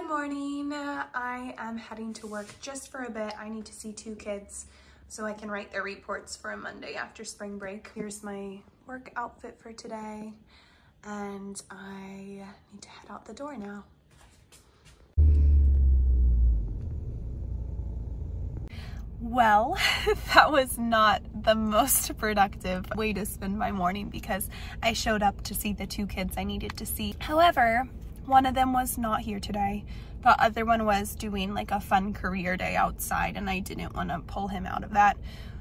Good morning. I am heading to work just for a bit. I need to see two kids so I can write their reports for a Monday after spring break. Here's my work outfit for today, and I need to head out the door now. Well, that was not the most productive way to spend my morning because I showed up to see the two kids I needed to see. However, one of them was not here today. The other one was doing like a fun career day outside, and I didn't want to pull him out of that.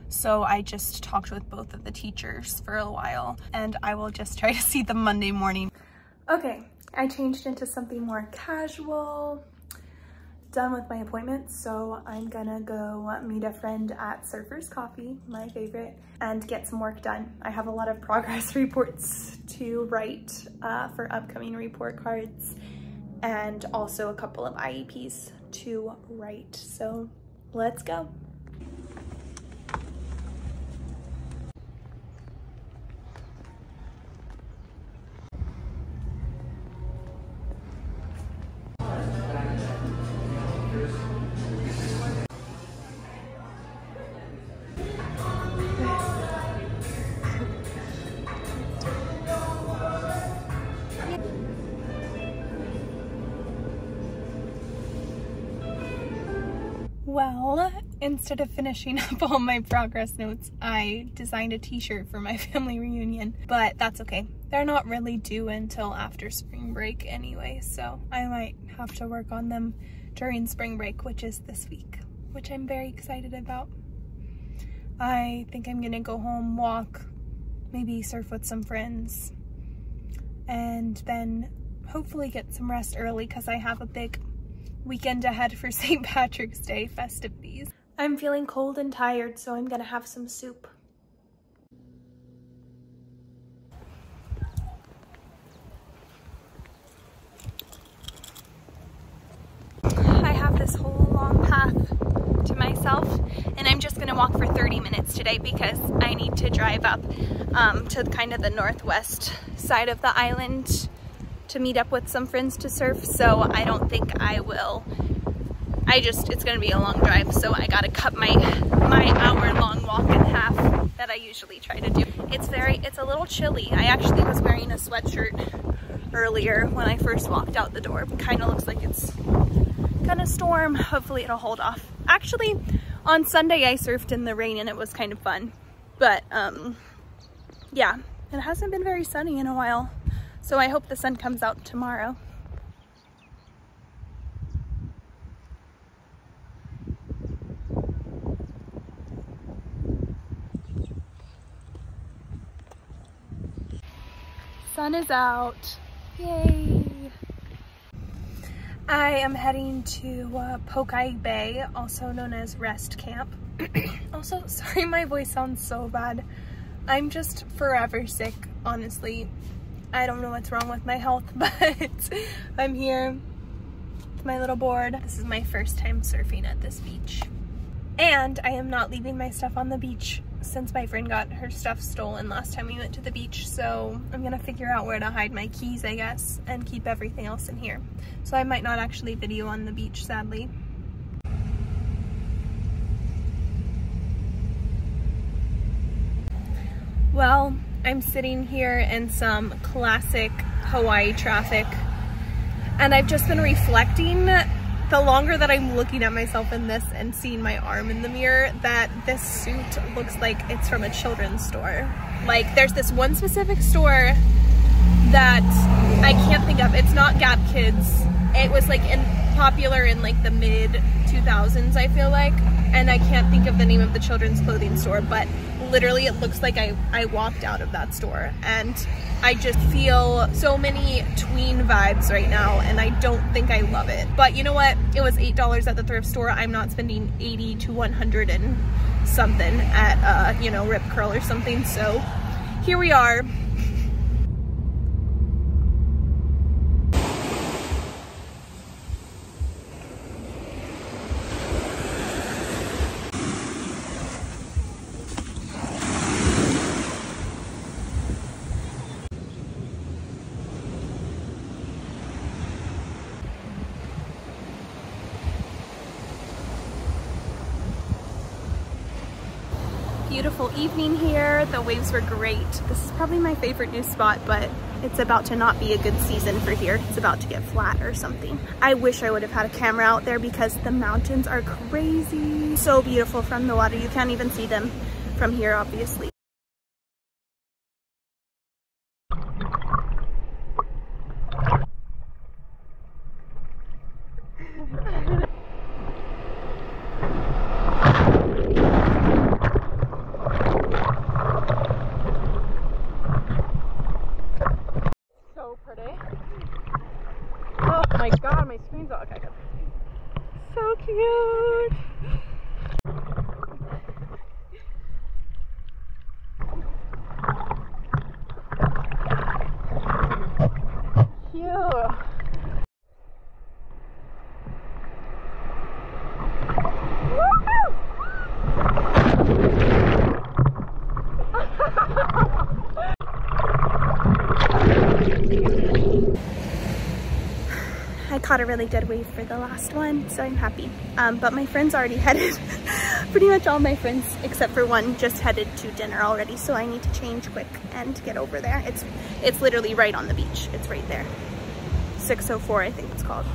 So I just talked with both of the teachers for a while, and I will just try to see them Monday morning. Okay, I changed into something more casual. Done with my appointments, so I'm gonna go meet a friend at Surfer's Coffee, my favorite, and get some work done. I have a lot of progress reports to write for upcoming report cards, and also a couple of IEPs to write, so let's go. Well, instead of finishing up all my progress notes, I designed a t-shirt for my family reunion, but that's okay. They're not really due until after spring break anyway, so I might have to work on them during spring break, which is this week, which I'm very excited about. I think I'm gonna go home, walk, maybe surf with some friends, and then hopefully get some rest early because I have a big weekend ahead for St. Patrick's Day festivities. I'm feeling cold and tired, so I'm gonna have some soup. I have this whole long path to myself, and I'm just gonna walk for 30 minutes today because I need to drive up to kind of the northwest side of the island to meet up with some friends to surf, so I don't think I will. It's gonna be a long drive, so I gotta cut my hour-long walk in half that I usually try to do. It's a little chilly. I actually was wearing a sweatshirt earlier when I first walked out the door. Kind of looks like it's gonna storm. Hopefully it'll hold off. Actually, on Sunday I surfed in the rain and it was kind of fun, but yeah, it hasn't been very sunny in a while. So I hope the sun comes out tomorrow. Sun is out, yay. I am heading to Pokai Bay, also known as Rest Camp. Also, sorry my voice sounds so bad. I'm just forever sick, honestly. I don't know what's wrong with my health, but I'm here with my little board. This is my first time surfing at this beach. And I am not leaving my stuff on the beach since my friend got her stuff stolen last time we went to the beach. So I'm gonna figure out where to hide my keys, I guess, and keep everything else in here. So I might not actually video on the beach, sadly. Well, I'm sitting here in some classic Hawaii traffic, and I've just been reflecting, the longer that I'm looking at myself in this and seeing my arm in the mirror, that this suit looks like it's from a children's store. Like, there's this one specific store that I can't think of. It's not Gap Kids. It was like popular in like the mid 2000s, I feel like, and I can't think of the name of the children's clothing store, but literally it looks like I walked out of that store, and I just feel so many tween vibes right now, and I don't think I love it. But you know what? It was $8 at the thrift store. I'm not spending 80 to 100 and something at, you know, Rip Curl or something. So here we are. beautiful evening here. The waves were great. This is probably my favorite new spot, but it's about to not be a good season for here. It's about to get flat or something. I wish I would have had a camera out there because the mountains are crazy. So beautiful from the water. You can't even see them from here, obviously. I caught a really good wave for the last one, so I'm happy. But my friends already headed, pretty much all my friends except for one just headed to dinner already, so I need to change quick and get over there. It's literally right on the beach. It's right there. 604, I think it's called.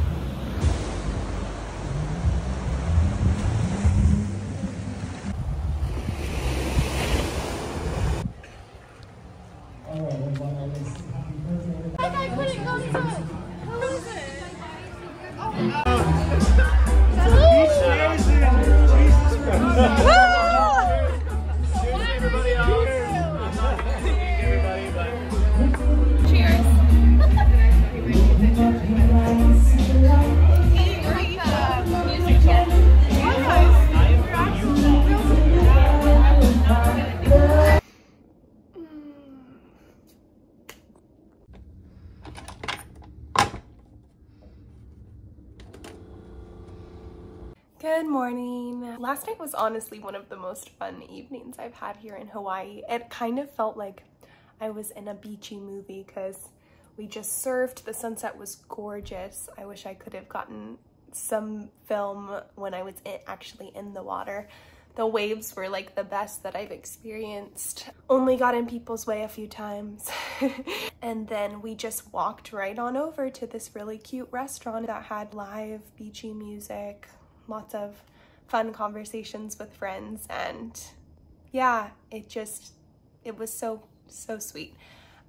Good morning. Last night was honestly one of the most fun evenings I've had here in Hawaii. It kind of felt like I was in a beachy movie because we just surfed. The sunset was gorgeous. I wish I could have gotten some film when I was actually in the water. The waves were like the best that I've experienced. Only got in people's way a few times. And then we just walked right on over to this really cute restaurant that had live beachy music. Lots of fun conversations with friends, and yeah, it was so sweet.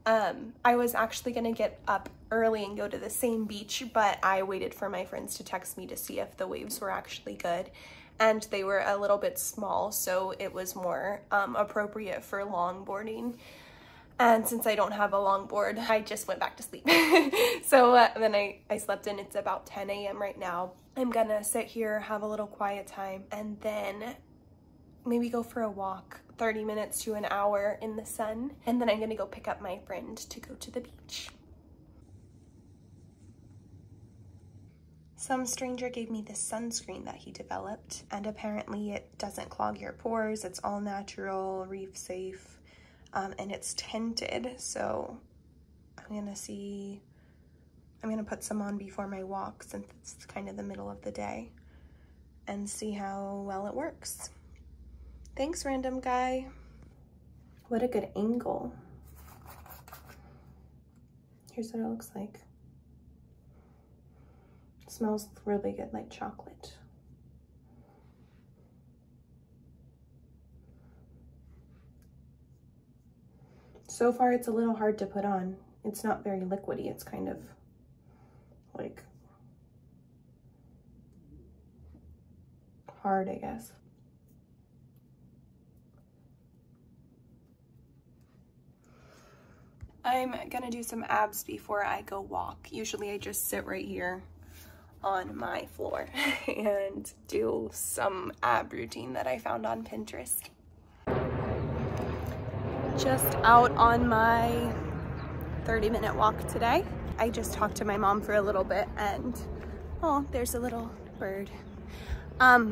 I was actually gonna get up early and go to the same beach, but I waited for my friends to text me to see if the waves were actually good, and they were a little bit small, so it was more appropriate for longboarding. And since I don't have a longboard, I just went back to sleep. So then I slept in. It's about 10 a.m. right now. I'm gonna sit here, have a little quiet time, and then maybe go for a walk, 30 minutes to an hour in the sun. And then I'm gonna go pick up my friend to go to the beach. Some stranger gave me this sunscreen that he developed, and apparently it doesn't clog your pores. It's all natural, reef safe. And it's tinted, so I'm gonna put some on before my walk since it's kind of the middle of the day and see how well it works. Thanks, random guy. What a good angle. Here's what it looks like. It smells really good, like chocolate. So far, it's a little hard to put on. It's not very liquidy. It's kind of like hard, I guess. I'm gonna do some abs before I go walk. Usually I just sit right here on my floor and do some ab routine that I found on Pinterest. Just out on my 30-minute walk today. I just talked to my mom for a little bit, and oh, there's a little bird. Now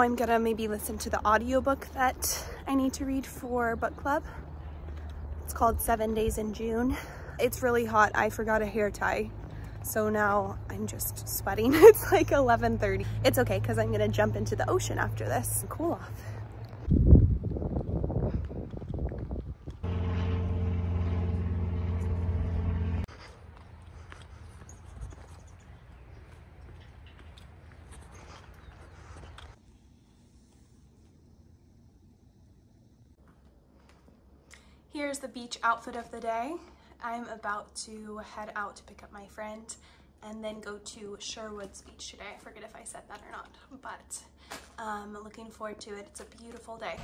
I'm gonna maybe listen to the audiobook that I need to read for book club. It's called 7 Days in June. It's really hot. I forgot a hair tie, so now I'm just sweating. It's like 11:30. It's okay because I'm gonna jump into the ocean after this and cool off. Here's the beach outfit of the day. I'm about to head out to pick up my friend and then go to Sherwood's Beach today. I forget if I said that or not, but I'm looking forward to it. It's a beautiful day.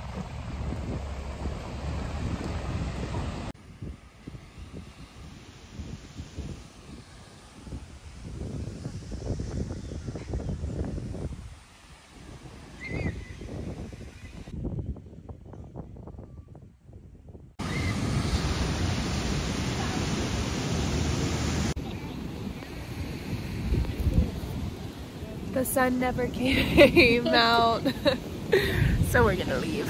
The sun never came out, so we're gonna leave.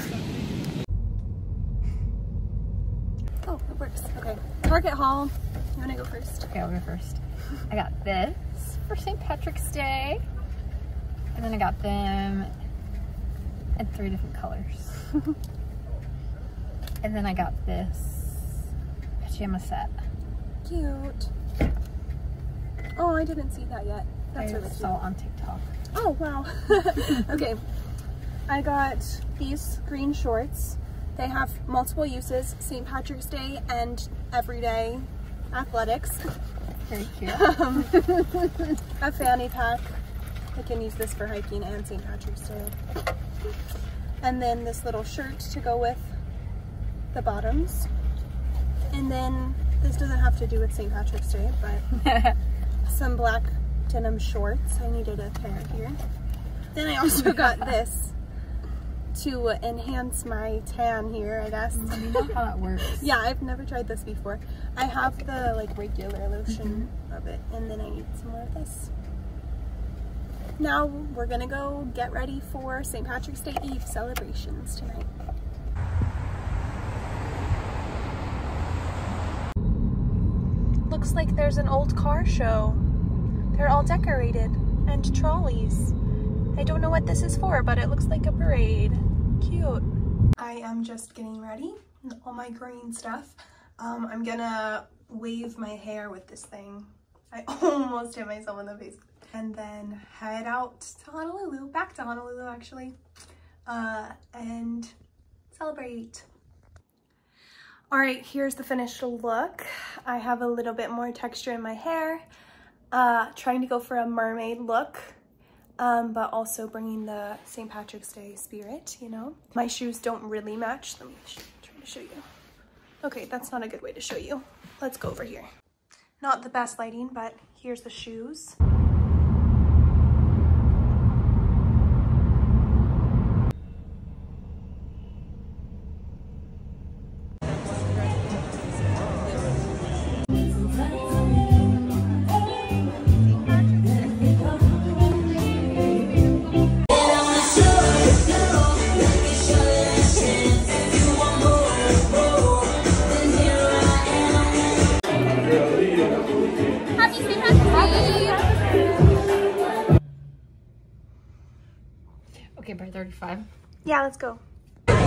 Oh, it works. Okay, Target haul. You wanna go first? Okay, I'll go first. I got this for St. Patrick's Day, and then I got them in 3 different colors. And then I got this pajama set. Cute. Oh, I didn't see that yet. That's what I saw on TikTok. Oh, wow. Okay. I got these green shorts. They have multiple uses, St. Patrick's Day and everyday athletics. Very cute. A fanny pack. I can use this for hiking and St. Patrick's Day. And then this little shirt to go with the bottoms. And then this doesn't have to do with St. Patrick's Day, but some black denim shorts. I needed a pair here. Then I also got this to enhance my tan here, I guess. You know how that works. Yeah, I've never tried this before. I have the like regular lotion of it, and then I need some more of this. Now we're gonna go get ready for St. Patrick's Day Eve celebrations tonight. Looks like there's an old car show. They're all decorated, and trolleys. I don't know what this is for, but it looks like a parade. Cute. I am just getting ready, all my green stuff. I'm gonna wave my hair with this thing. I almost hit myself in the face. And then head out to Honolulu, back to Honolulu actually, and celebrate. All right, here's the finished look. I have a little bit more texture in my hair. Trying to go for a mermaid look, but also bringing the St. Patrick's Day spirit, you know? My shoes don't really match. Let me try to show you. Okay, that's not a good way to show you. Let's go over here. Not the best lighting, but here's the shoes. Okay, by 35. Yeah, let's go. Thank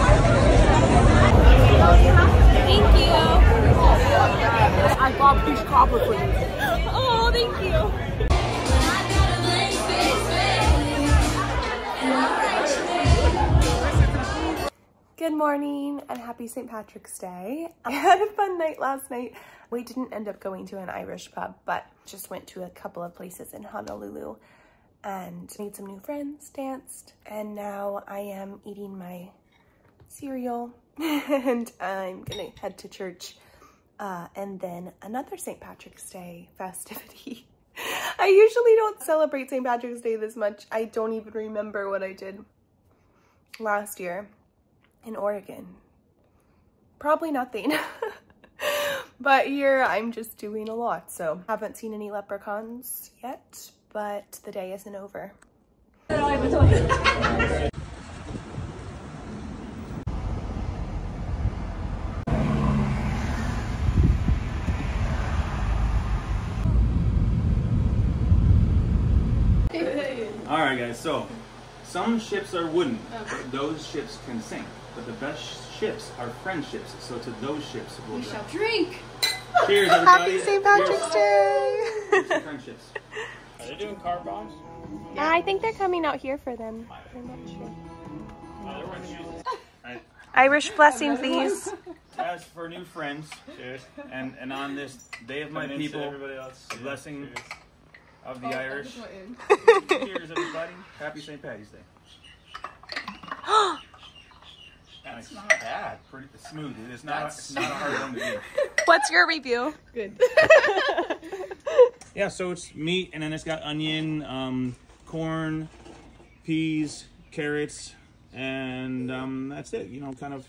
you. I bought these cobbler for you. Oh, thank you. Good morning and happy St. Patrick's Day. I had a fun night last night. We didn't end up going to an Irish pub, but just went to a couple of places in Honolulu and made some new friends, danced, and now I am eating my cereal and I'm gonna head to church and then another St. Patrick's Day festivity. I usually don't celebrate St. Patrick's Day this much. I don't even remember what I did last year in Oregon. Probably nothing. But here I'm just doing a lot, so haven't seen any leprechauns yet, but the day isn't over. Alright guys, so some ships are wooden, but those ships can sink. But the best ships are friendships, so to those ships we'll we shall drink. Cheers, everybody. Happy St. Patrick's Day. Friendships. Are they doing car bombs? Yeah. I think they're coming out here for them. I'm not sure. Irish blessings, these. As for new friends, cheers. And on this day of my people, everybody else, cheers. Blessing cheers. Of the Irish. Cheers, everybody. Happy St. Patty's Day. That's not bad. Pretty smooth. It's not. It's not a hard one to do. What's your review? Good. Yeah, so it's meat, and then it's got onion, corn, peas, carrots, and that's it. You know, kind of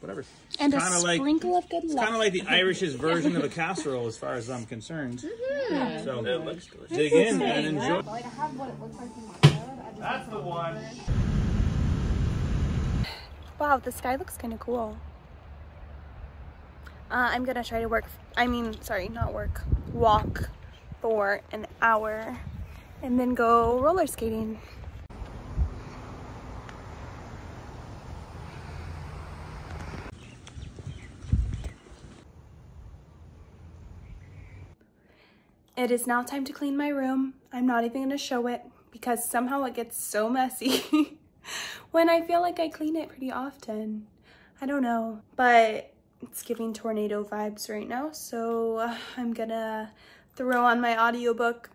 whatever. And it's a sprinkle of good luck. It's kind of like the Irish's version of a casserole, as far as I'm concerned. Mm-hmm. Yeah. So it looks delicious. Dig in and enjoy. Like, I have what it looks like in my head. That's the one. Wow, the sky looks kind of cool. I'm gonna try to walk for an hour and then go roller skating. It is now time to clean my room. I'm not even gonna show it because somehow it gets so messy when I feel like I clean it pretty often. I don't know, but it's giving tornado vibes right now, so I'm gonna throw on my audiobook,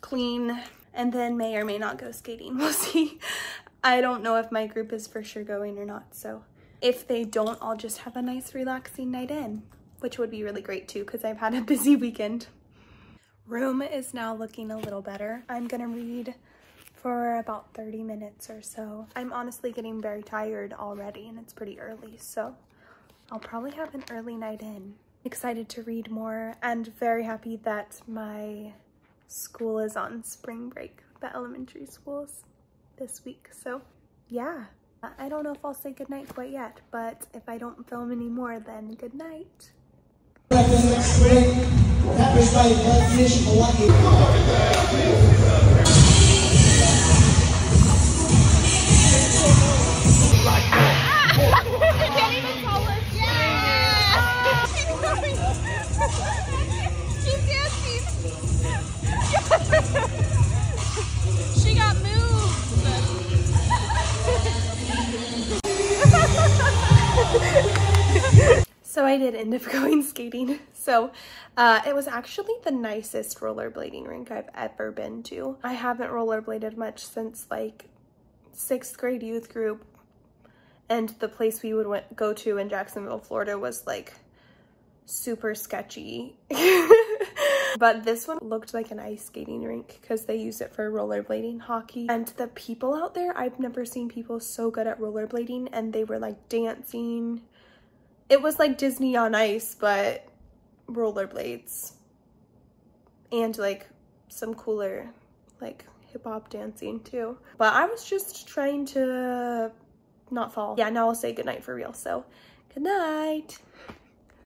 clean, and then may or may not go skating. We'll see. I don't know if my group is for sure going or not, so if they don't, I'll just have a nice relaxing night in, which would be really great too because I've had a busy weekend. Room is now looking a little better. I'm gonna read for about 30 minutes or so. I'm honestly getting very tired already and it's pretty early, so I'll probably have an early night in. Excited to read more and very happy that my school is on spring break, the elementary schools this week. So yeah, I don't know if I'll say goodnight quite yet, but if I don't film any more, then good night. She got moved. So I did end up going skating. So it was actually the nicest rollerblading rink I've ever been to. I haven't rollerbladed much since like 6th grade youth group. And the place we would go to in Jacksonville, Florida was like super sketchy. But this one looked like an ice skating rink because they use it for rollerblading, hockey, and the people out there, I've never seen people so good at rollerblading, and they were like dancing. It was like Disney on Ice, but rollerblades and like some cooler like hip hop dancing too. But I was just trying to not fall. Yeah, now I'll say goodnight for real, so goodnight.